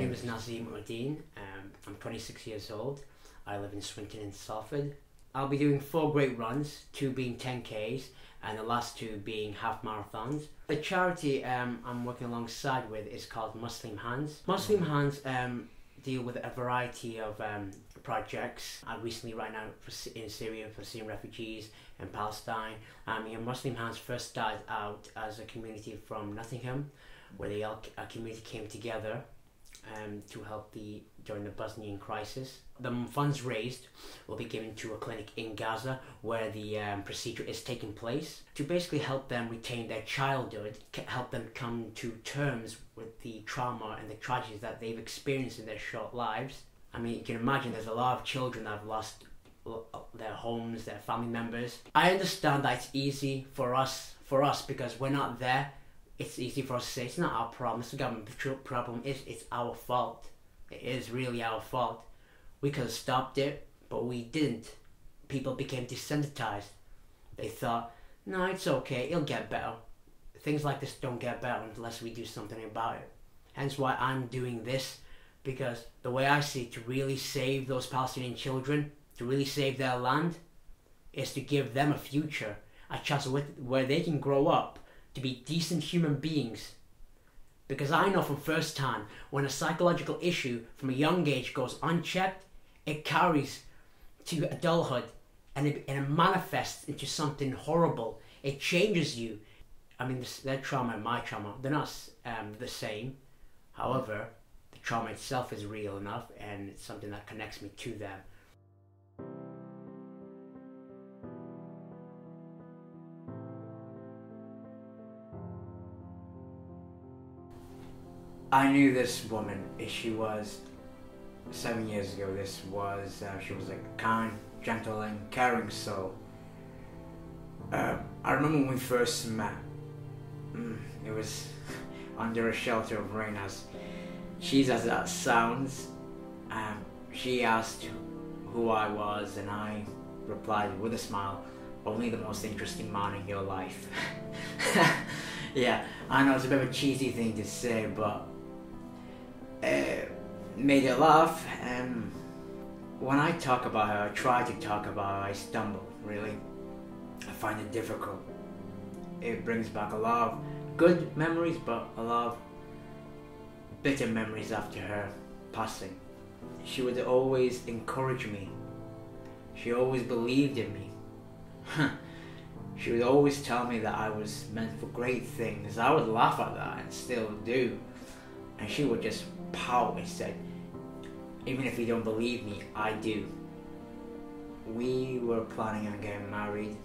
name is Nazim Uddin. I'm 26 years old. I live in Swinton in Salford. I'll be doing 4 great runs, 2 being 10Ks and the last 2 being half marathons. The charity I'm working alongside with is called Muslim Hands. Muslim Hands deal with a variety of projects. I recently right now in Syria for Syrian refugees and Palestine. Muslim Hands first started out as a community from Nottingham, where the community came together to help during the Bosnian crisis. The funds raised will be given to a clinic in Gaza where the procedure is taking place, to basically help them retain their childhood, help them come to terms with the trauma and the tragedies that they've experienced in their short lives. I mean, you can imagine there's a lot of children that have lost their homes, their family members. I understand that it's easy for us because we're not there. It's easy for us to say it's not our problem, it's the government's problem. It's our fault. It is really our fault. We could have stopped it, but we didn't. People became desensitized. They thought, no, it's okay, it'll get better. Things like this don't get better unless we do something about it. Hence why I'm doing this, because the way I see it, to really save those Palestinian children, to really save their land, is to give them a future, a chance where they can grow up to be decent human beings. Because I know from first hand, when a psychological issue from a young age goes unchecked, it carries to adulthood and it manifests into something horrible. It changes you. I mean, their trauma and my trauma, they're not the same. However, the trauma itself is real enough and it's something that connects me to them. I knew this woman. She was 7 years ago. This was she was a kind, gentle, and caring soul. I remember when we first met. It was under a shelter of rain, as cheesy as that sounds. She asked who I was, and I replied with a smile, "Only the most interesting man in your life." Yeah, I know it's a bit of a cheesy thing to say, but. Made her laugh, and when I talk about her, I try to talk about her, I stumble, really. I find it difficult. It brings back a lot of good memories, but a lot of bitter memories after her passing. She would always encourage me. She always believed in me. She would always tell me that I was meant for great things. I would laugh at that, and still do. And she would just pout and said, "Even if you don't believe me, I do." We were planning on getting married.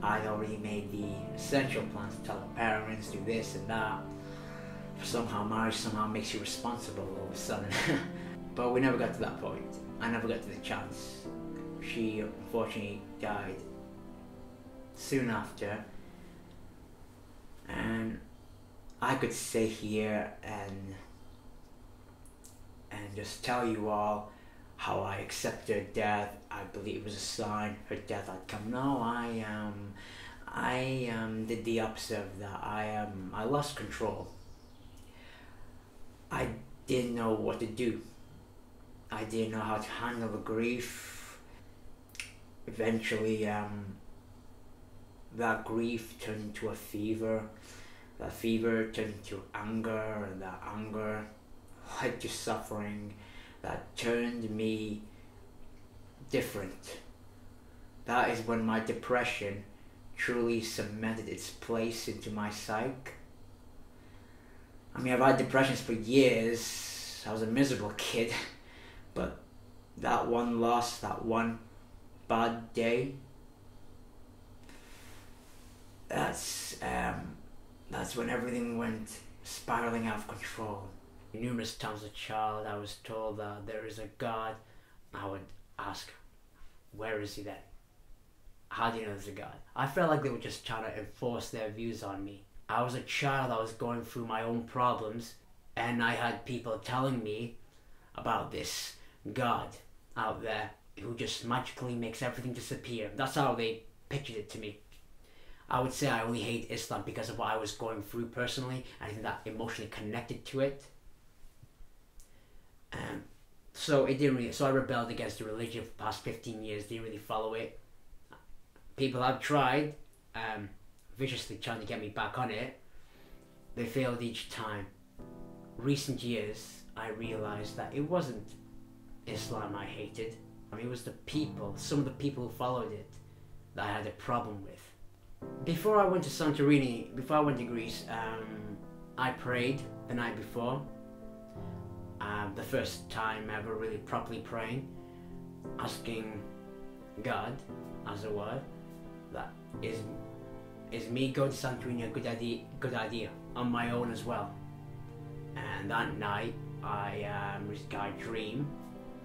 I'd already made the essential plans to tell her parents, do this and that. Somehow marriage makes you responsible all of a sudden. But we never got to that point. I never got to the chance. She unfortunately died soon after. And I could stay here and just tell you all how I accepted her death. I believe it was a sign, her death had come. No, I did the opposite of that. I lost control. I didn't know what to do. I didn't know how to handle the grief. Eventually, that grief turned into a fever. That fever turned into anger, and that anger led to suffering that turned me different. That is when my depression truly cemented its place into my psyche. I mean, I've had depressions for years. I was a miserable kid, but that one loss, that one bad day, that's when everything went spiraling out of control. Numerous times as a child, I was told that there is a God. I would ask, where is he then? How do you know there's a God? I felt like they were just trying to enforce their views on me. I was a child, I was going through my own problems, and I had people telling me about this God out there who just magically makes everything disappear. That's how they pictured it to me. I would say I only hate Islam because of what I was going through personally, and I think that emotionally connected to it. So it didn't really, so I rebelled against the religion for the past 15 years, didn't really follow it. People have tried, viciously trying to get me back on it. They failed each time. Recent years, I realized that it wasn't Islam I hated. I mean, it was the people, some of the people who followed it, that I had a problem with. Before I went to Santorini, before I went to Greece, I prayed the night before. The first time ever really properly praying, asking God, as it were, that is me going to Santorini a good idea, on my own as well. And that night, I dreamed.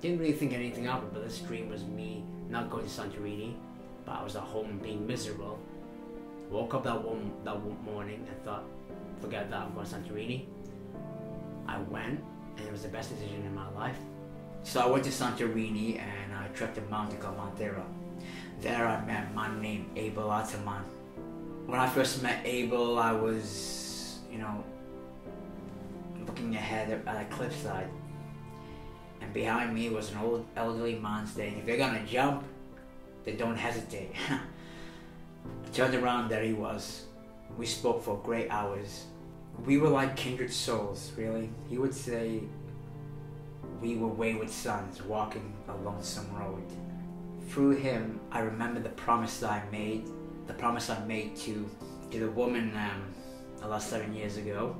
Didn't really think anything of it, but this dream was me not going to Santorini, but I was at home being miserable. Woke up that one morning and thought, forget that, I'm going to Santorini. I went, and it was the best decision in my life. So I went to Santorini and I trekked a mountain called Montera. There I met a man named Abel Ataman. When I first met Abel, I was, you know, looking ahead at a cliffside. And behind me was an old elderly man saying, if they're gonna jump, they don't hesitate. I turned around, there he was. We spoke for great hours. We were like kindred souls, really. He would say we were wayward sons walking a lonesome road. Through him, I remember the promise that I made, the promise I made to the woman about 7 years ago.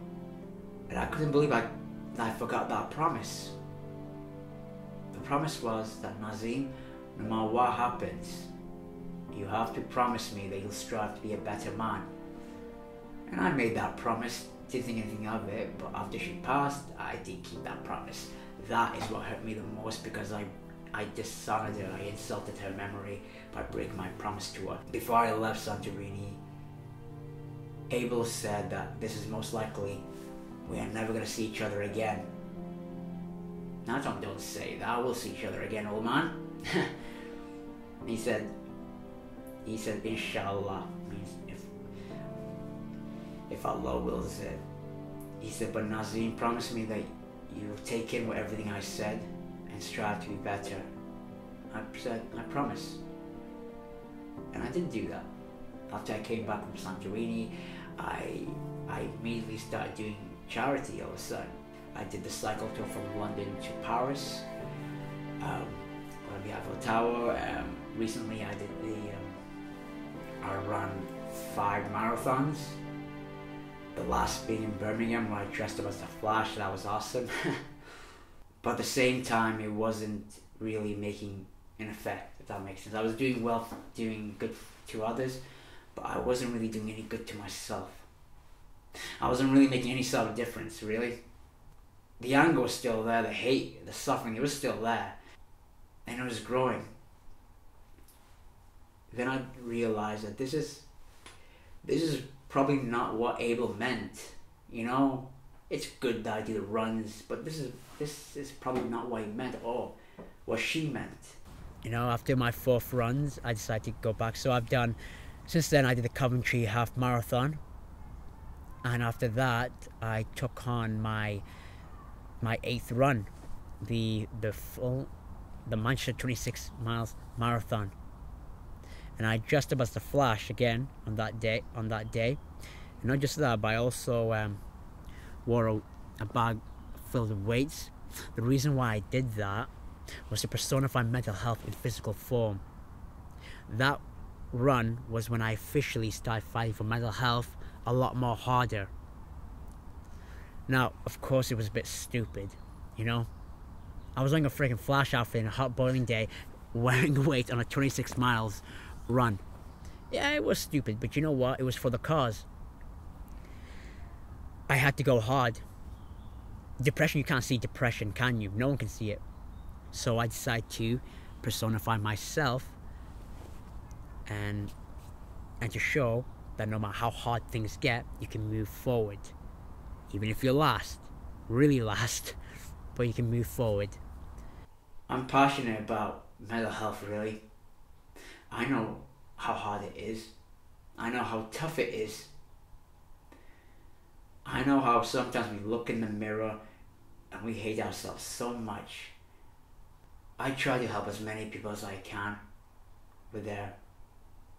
And I couldn't believe I forgot that promise. The promise was that, Nazim, no matter what happens, you have to promise me that you'll strive to be a better man. And I made that promise, didn't think anything of it, but after she passed, I did keep that promise. That is what hurt me the most, because I dishonored her, I insulted her memory by breaking my promise to her. Before I left Santorini, Abel said that this is most likely we are never going to see each other again. Now Tom, don't say that, we'll see each other again, old man. He said, Inshallah, means if Allah wills it. He said, but Nazim, promise me that you'll take in with everything I said and strive to be better. I said, I promise. And I did do that. After I came back from Santorini, I immediately started doing charity all of a sudden. I did the cycle tour from London to Paris, on the Eiffel Tower. Recently I did I ran 5 marathons. The last being in Birmingham, where I dressed up as the Flash. That was awesome. But at the same time, it wasn't really making an effect, if that makes sense. I was doing well, doing good to others, but I wasn't really doing any good to myself. I wasn't really making any sort of difference, really. The anger was still there, the hate, the suffering, it was still there. And it was growing. Then I realized that this is probably not what Abel meant, you know? It's good that I do the runs, but this is probably not what he meant or what she meant. You know, after my 4th runs, I decided to go back. So I've done, since then I did the Coventry Half Marathon. And after that, I took on my 8th run, the Manchester 26 miles marathon. And I dressed up as the Flash again on that day. And not just that, but I also wore a bag filled with weights. The reason why I did that was to personify mental health in physical form. That run was when I officially started fighting for mental health a lot more harder. Now, of course, it was a bit stupid, you know? I was wearing a freaking Flash outfit in a hot boiling day, wearing weight on a 26 miles run. Yeah, it was stupid, but you know what? It was for the cause. I had to go hard. Depression, you can't see depression, can you? No one can see it. So I decided to personify myself and to show that no matter how hard things get, you can move forward. Even if you're last, really last, but you can move forward. I'm passionate about mental health, really. I know how hard it is. I know how tough it is. I know how sometimes we look in the mirror and we hate ourselves so much. I try to help as many people as I can with their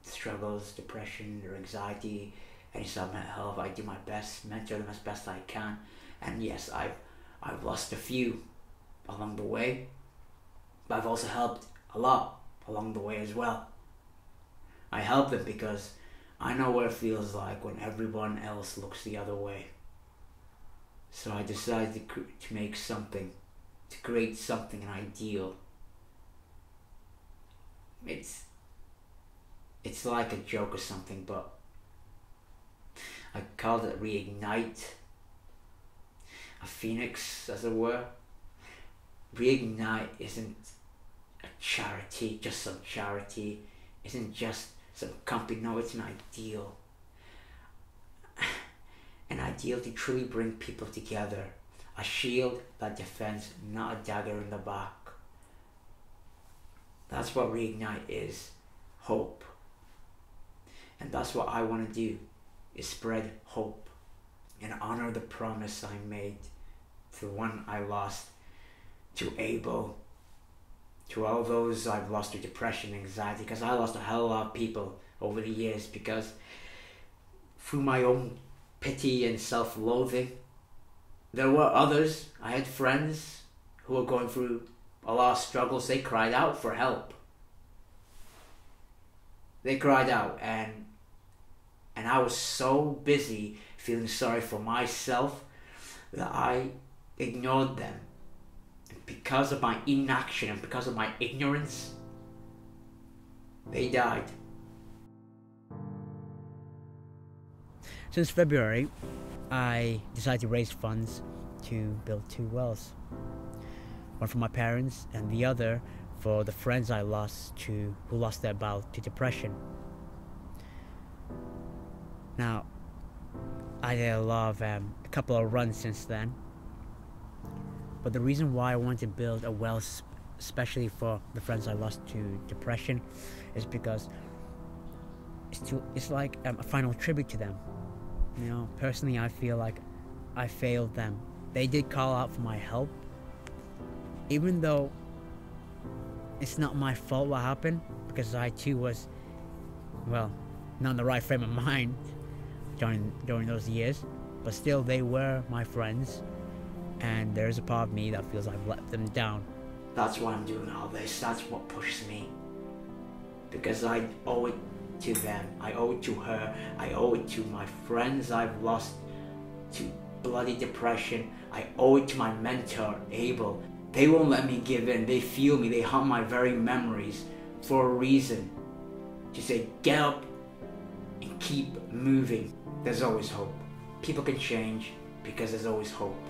struggles, depression, their anxiety, any sort of mental health. I do my best, mentor them as best I can, and yes, I've lost a few along the way, but I've also helped a lot along the way as well. I help them because I know what it feels like when everyone else looks the other way. So I decided to make something, to create something, an ideal. It's like a joke or something, but I called it Reignite, a phoenix as it were. Reignite isn't a charity, just some charity, isn't just some company, no, it's an ideal. An ideal to truly bring people together. A shield that defends, not a dagger in the back. That's what Reignite is, hope. And that's what I want to do, is spread hope and honor the promise I made to the one I lost, to Abel, to all those I've lost to depression, anxiety, because I lost a hell of a lot of people over the years, because through my own pity and self-loathing, there were others. I had friends who were going through a lot of struggles. They cried out for help. They cried out, and I was so busy feeling sorry for myself that I ignored them. Because of my inaction and because of my ignorance, they died. Since February, I decided to raise funds to build two wells. One for my parents and the other for the friends I lost who lost their battle to depression. Now, I did a couple of runs since then. But the reason why I wanted to build a well especially for the friends I lost to depression is because it's like a final tribute to them. You know, personally I feel like I failed them. They did call out for my help. Even though it's not my fault what happened, because I too was, well, not in the right frame of mind during those years, but still they were my friends. And there's a part of me that feels I've let them down. That's why I'm doing all this. That's what pushes me. Because I owe it to them. I owe it to her. I owe it to my friends I've lost to bloody depression. I owe it to my mentor, Abel. They won't let me give in. They feel me. They haunt my very memories for a reason. To say, get up and keep moving. There's always hope. People can change because there's always hope.